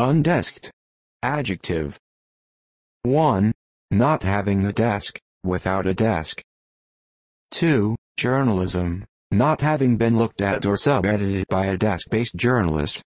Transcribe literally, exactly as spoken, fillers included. Undesked. Adjective. one. Not having a desk, without a desk. two. Journalism, not having been looked at or sub-edited by a desk-based journalist.